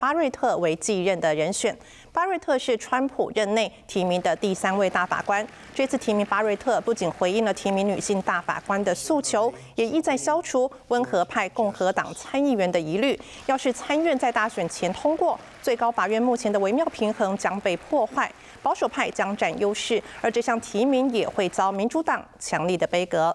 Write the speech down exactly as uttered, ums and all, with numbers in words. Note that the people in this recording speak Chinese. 巴瑞特为继任的人选。巴瑞特是川普任内提名的第三位大法官。这次提名巴瑞特，不仅回应了提名女性大法官的诉求，也意在消除温和派共和党参议员的疑虑。要是参院在大选前通过，最高法院目前的微妙平衡将被破坏，保守派将占优势，而这项提名也会遭民主党强力的杯葛。